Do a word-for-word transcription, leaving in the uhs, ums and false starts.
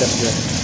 them here.